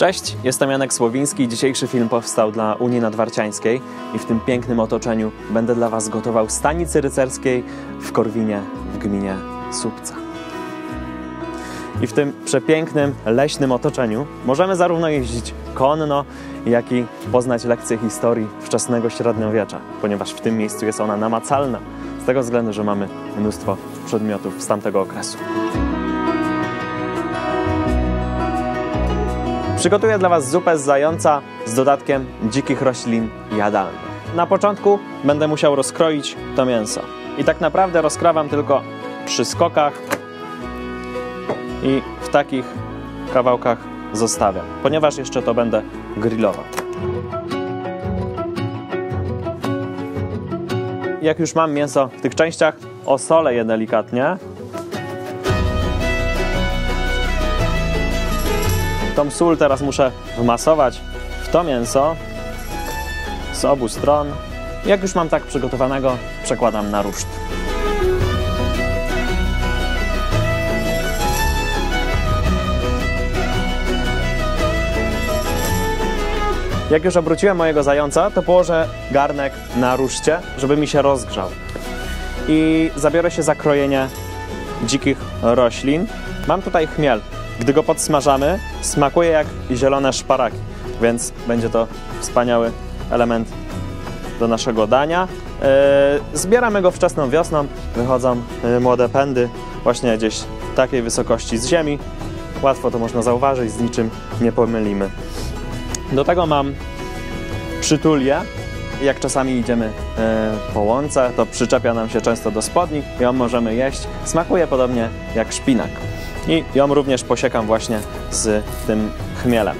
Cześć, jestem Janek Słowiński i dzisiejszy film powstał dla Unii Nadwarciańskiej i w tym pięknym otoczeniu będę dla Was gotował stanicy rycerskiej w Korwinie w gminie Słupca. I w tym przepięknym, leśnym otoczeniu możemy zarówno jeździć konno, jak i poznać lekcje historii wczesnego średniowiecza, ponieważ w tym miejscu jest ona namacalna, z tego względu, że mamy mnóstwo przedmiotów z tamtego okresu. Przygotuję dla Was zupę z zająca z dodatkiem dzikich roślin jadalnych. Na początku będę musiał rozkroić to mięso. I tak naprawdę rozkrawam tylko przy skokach i w takich kawałkach zostawiam, ponieważ jeszcze to będę grillował. Jak już mam mięso w tych częściach, osolę je delikatnie. Tą sól teraz muszę wmasować w to mięso z obu stron. Jak już mam tak przygotowanego, przekładam na ruszt. Jak już obróciłem mojego zająca, to położę garnek na ruszcie, żeby mi się rozgrzał. I zabiorę się za krojenie dzikich roślin. Mam tutaj chmiel. Gdy go podsmażamy, smakuje jak zielone szparagi, więc będzie to wspaniały element do naszego dania. Zbieramy go wczesną wiosną, wychodzą młode pędy, właśnie gdzieś takiej wysokości z ziemi. Łatwo to można zauważyć, z niczym nie pomylimy. Do tego mam przytulię. Jak czasami idziemy po łące, to przyczepia nam się często do spodni, ją możemy jeść. Smakuje podobnie jak szpinak. I ją również posiekam właśnie z tym chmielem.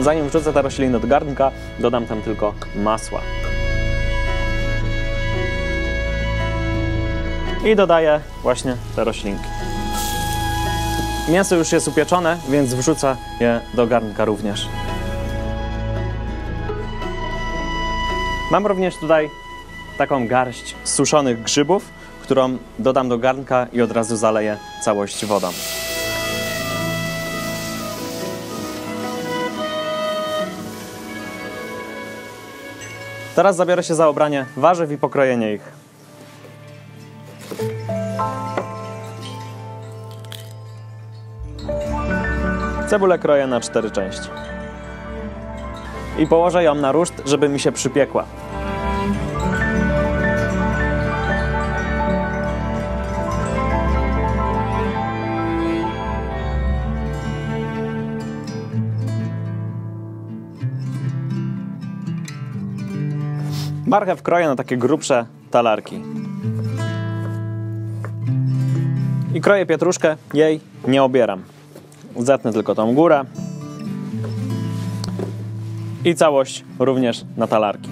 Zanim wrzucę te rośliny do garnka, dodam tam tylko masła. I dodaję właśnie te roślinki. Mięso już jest upieczone, więc wrzucę je do garnka również. Mam również tutaj taką garść suszonych grzybów, którą dodam do garnka i od razu zaleję całość wodą. Teraz zabiorę się za obranie warzyw i pokrojenie ich. Cebulę kroję na 4 części. I położę ją na ruszt, żeby mi się przypiekła. Marchew kroję na takie grubsze talarki. I kroję pietruszkę, jej nie obieram. Zetnę tylko tą górę. I całość również na talarki.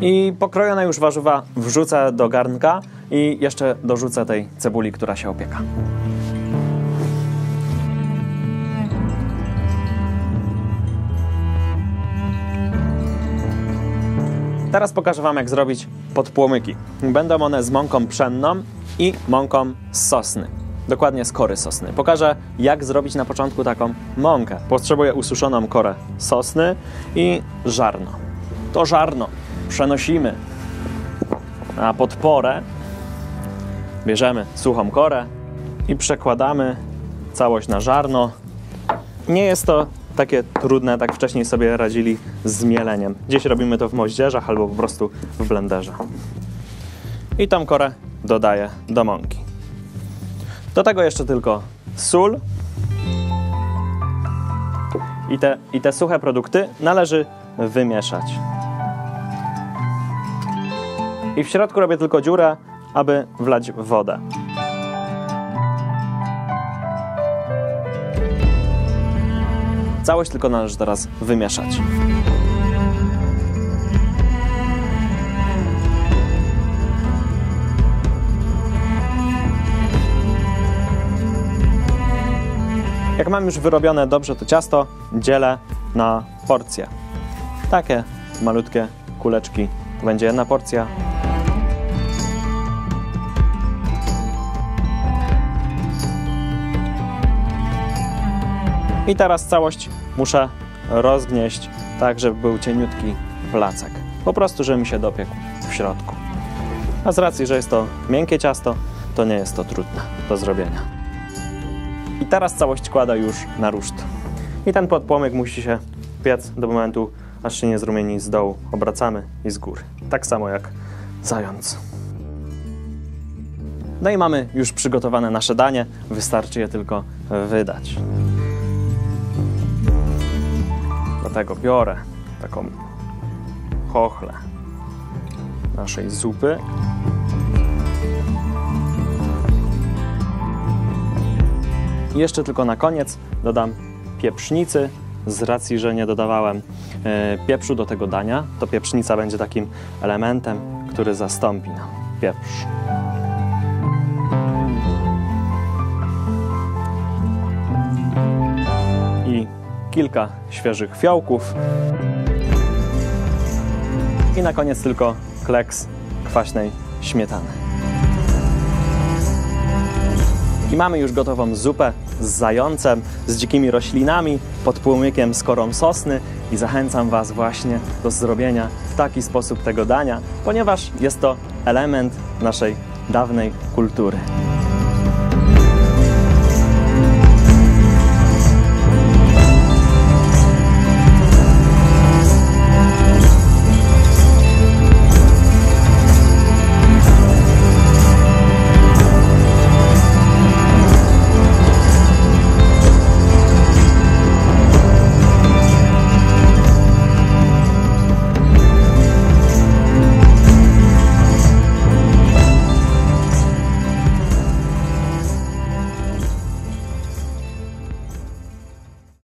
I pokrojone już warzywa wrzucę do garnka i jeszcze dorzucę tej cebuli, która się opieka. Teraz pokażę Wam, jak zrobić podpłomyki. Będą one z mąką pszenną i mąką z sosny. Dokładnie z kory sosny. Pokażę, jak zrobić na początku taką mąkę. Potrzebuję ususzoną korę sosny i żarno. To żarno przenosimy na podporę. Bierzemy suchą korę i przekładamy całość na żarno. Nie jest to takie trudne, tak wcześniej sobie radzili z mieleniem. Gdzieś robimy to w moździerzach albo po prostu w blenderze. I tą korę dodaję do mąki. Do tego jeszcze tylko sól. I te suche produkty należy wymieszać. I w środku robię tylko dziurę, aby wlać wodę. Całość tylko należy teraz wymieszać. Jak mam już wyrobione dobrze to ciasto, dzielę na porcje. Takie malutkie kuleczki. To będzie jedna porcja. I teraz całość muszę rozgnieść tak, żeby był cieniutki placek. Po prostu, żeby mi się dopiekł w środku. A z racji, że jest to miękkie ciasto, to nie jest to trudne do zrobienia. I teraz całość kładę już na ruszt. I ten podpłomyk musi się piec do momentu, aż się nie zrumieni z dołu. Obracamy i z góry. Tak samo jak zając. No i mamy już przygotowane nasze danie. Wystarczy je tylko wydać. Dlatego biorę taką chochlę naszej zupy. I jeszcze tylko na koniec dodam pieprznicy. Z racji, że nie dodawałem pieprzu do tego dania, to pieprznica będzie takim elementem, który zastąpi nam pieprz. I kilka świeżych fiołków. I na koniec tylko kleks kwaśnej śmietany. I mamy już gotową zupę z zającem, z dzikimi roślinami, pod płomykiem z korą sosny i zachęcam Was właśnie do zrobienia w taki sposób tego dania, ponieważ jest to element naszej dawnej kultury.